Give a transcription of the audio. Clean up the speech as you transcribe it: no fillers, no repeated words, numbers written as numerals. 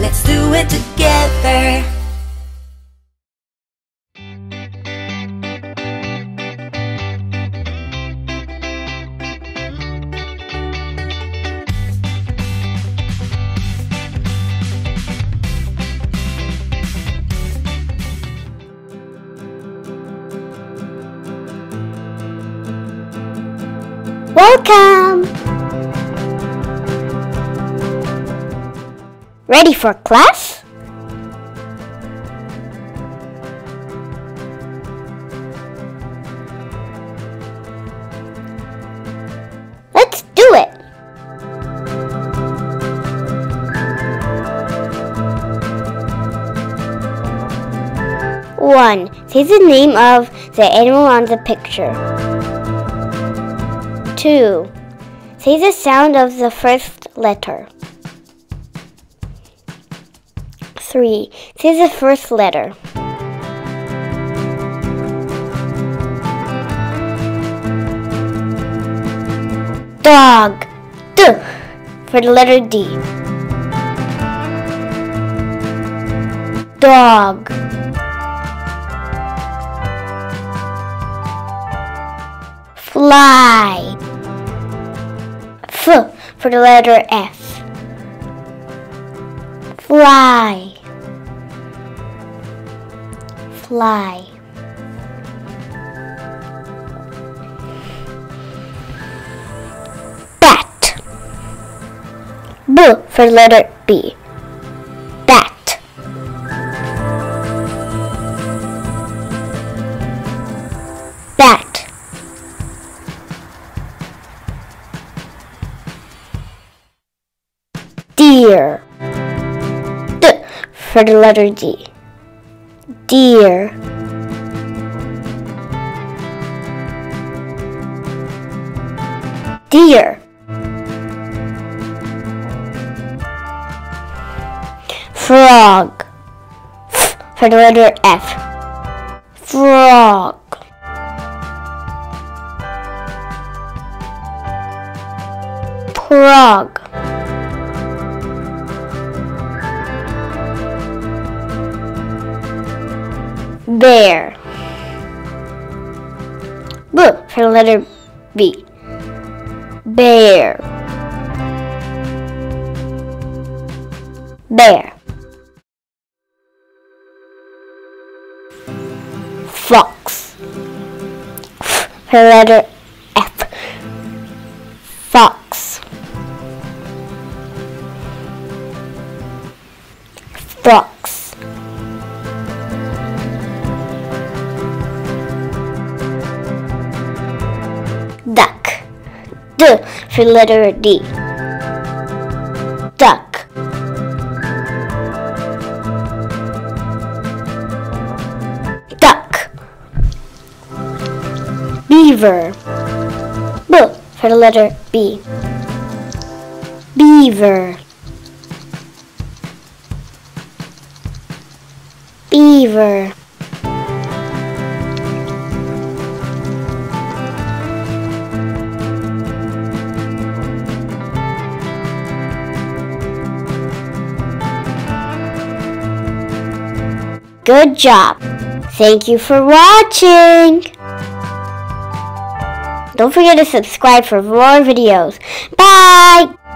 Let's do it together. Welcome! Ready for class? Let's do it! One. Say the name of the animal on the picture. 2. Say the sound of the first letter. 3. Say the first letter. 'Dog' for the letter D. 'Dog'. 'Fly' for the letter F. 'Fly'. 'Fly'. 'Bat' for the letter B. 'Bat'. 'Bat'. 'Deer' for the letter D. 'Deer'. 'Deer'. 'Frog' for the letter F. 'Frog'. 'Frog'. 'Bear' for the letter B. 'Bear'. 'Bear'. 'Fox' for the letter F. 'Fox'. 'Fox'. 'D' for letter D. 'Duck'. 'Duck'. 'Beaver' for the letter B. 'Beaver'. 'Beaver'. Good job! Thank you for watching! Don't forget to subscribe for more videos. Bye!